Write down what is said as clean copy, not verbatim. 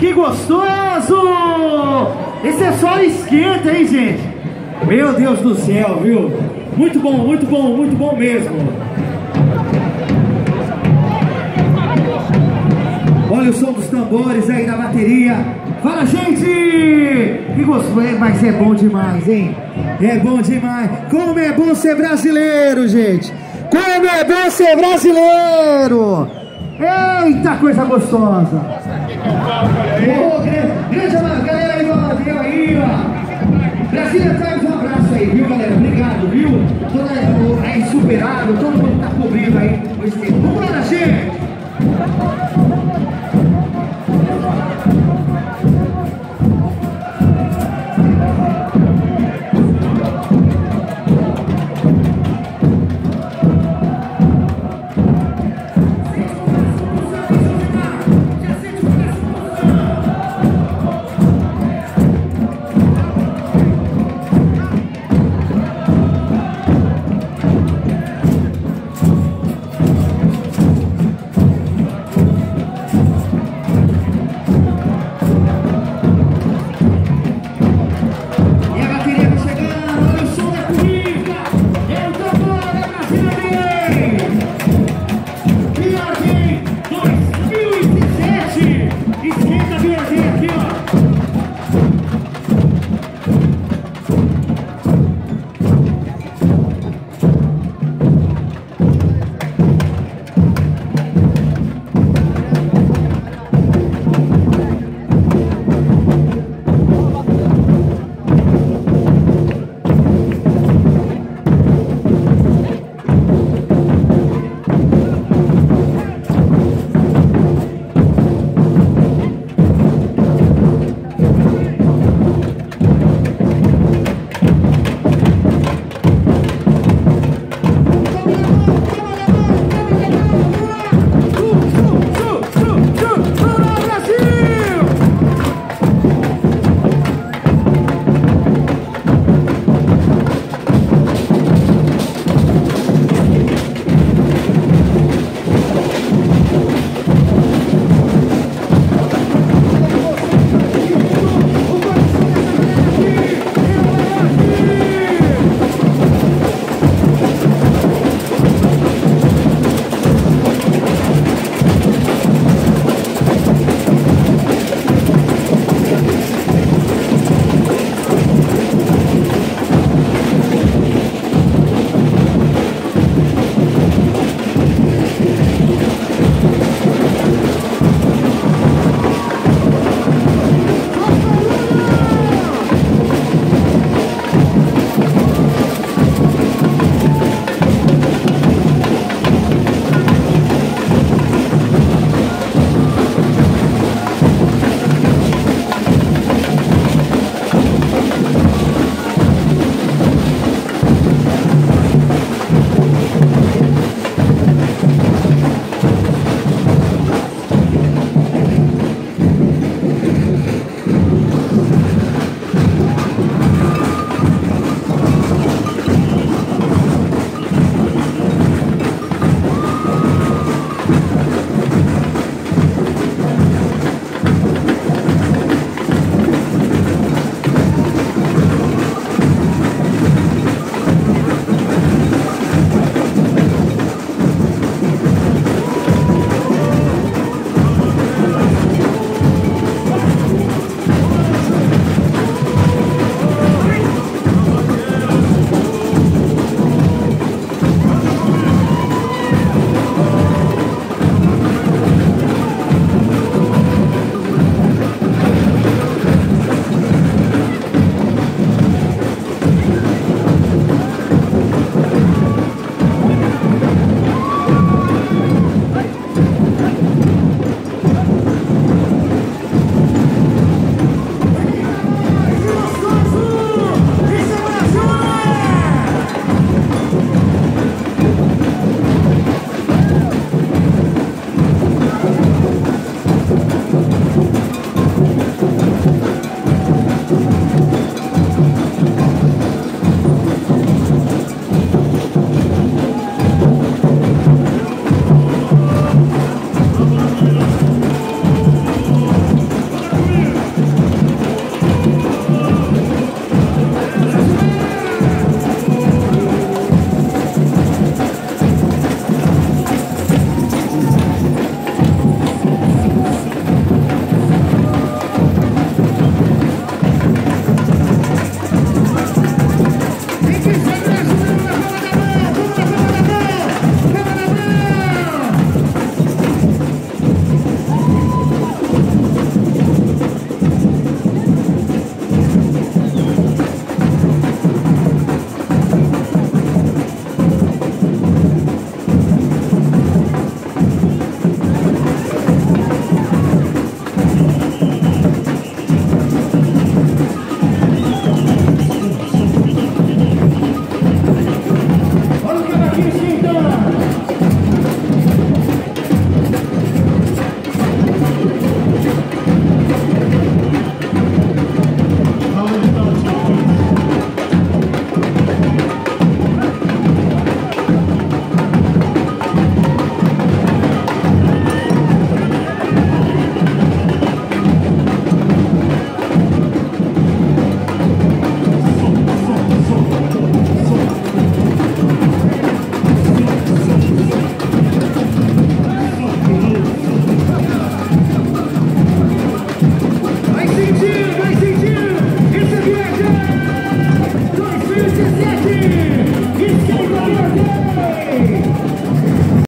Que gostoso! Esse é só esquenta, hein, gente? Meu Deus do céu, viu? Muito bom, muito bom, muito bom mesmo. Olha o som dos tambores aí na bateria. Fala, gente! Que gostoso, mas é bom demais, hein? É bom demais. Como é bom ser brasileiro, gente! Como é bom ser brasileiro! Eita, coisa gostosa! Oh, grande abraço, galera aí, ó, aí, ó. Brasília, traz um abraço aí, viu, galera? Obrigado, viu? Toda aí, superado, todo mundo.